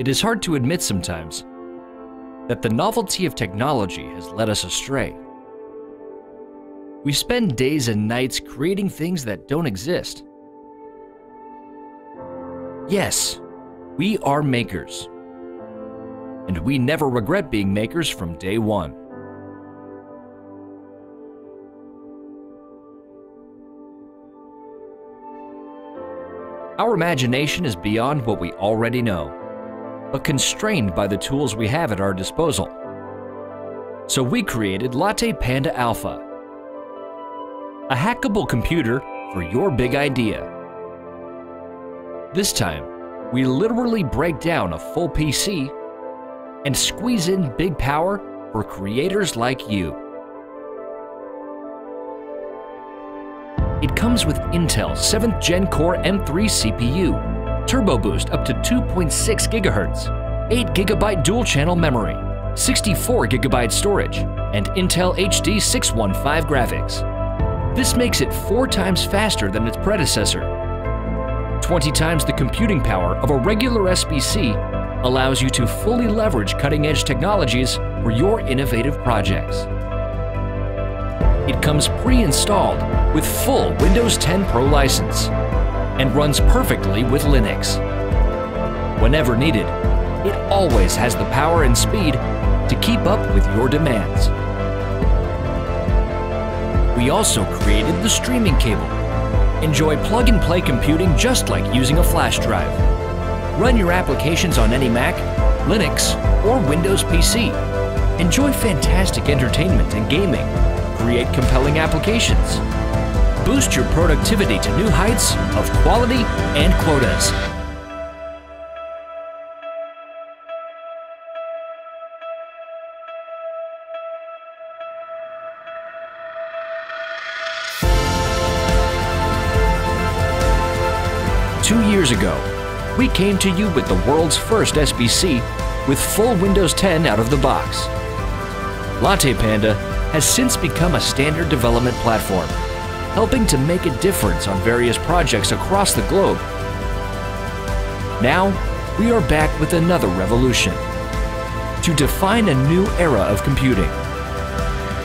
It is hard to admit sometimes that the novelty of technology has led us astray. We spend days and nights creating things that don't exist. Yes, we are makers, and we never regret being makers from day one. Our imagination is beyond what we already know, but constrained by the tools we have at our disposal. So we created LattePanda Alpha, a hackable computer for your big idea. This time, we literally break down a full PC and squeeze in big power for creators like you. It comes with Intel 7th Gen Core M3 CPU, turbo boost up to 2.6 gigahertz, 8 GB dual-channel memory, 64 GB storage, and Intel HD 615 graphics. This makes it 4 times faster than its predecessor. 20 times the computing power of a regular SBC allows you to fully leverage cutting-edge technologies for your innovative projects. It comes pre-installed with full Windows 10 Pro license and runs perfectly with Linux. Whenever needed, it always has the power and speed to keep up with your demands. We also created the streaming cable. Enjoy plug-and-play computing just like using a flash drive. Run your applications on any Mac, Linux, or Windows PC. Enjoy fantastic entertainment and gaming. Create compelling applications. Boost your productivity to new heights of quality and quotas.2 years ago, we came to you with the world's first SBC with full Windows 10 out of the box. LattePanda has since become a standard development platform, helping to make a difference on various projects across the globe. Now, we are back with another revolution to define a new era of computing,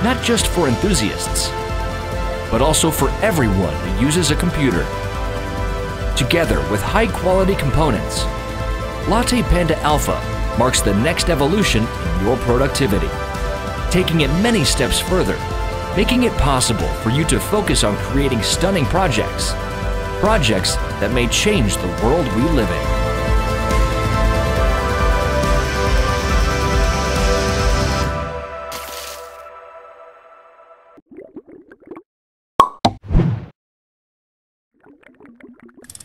not just for enthusiasts, but also for everyone who uses a computer. Together with high-quality components, LattePanda Alpha marks the next evolution in your productivity, taking it many steps further, making it possible for you to focus on creating stunning projects, projects that may change the world we live in.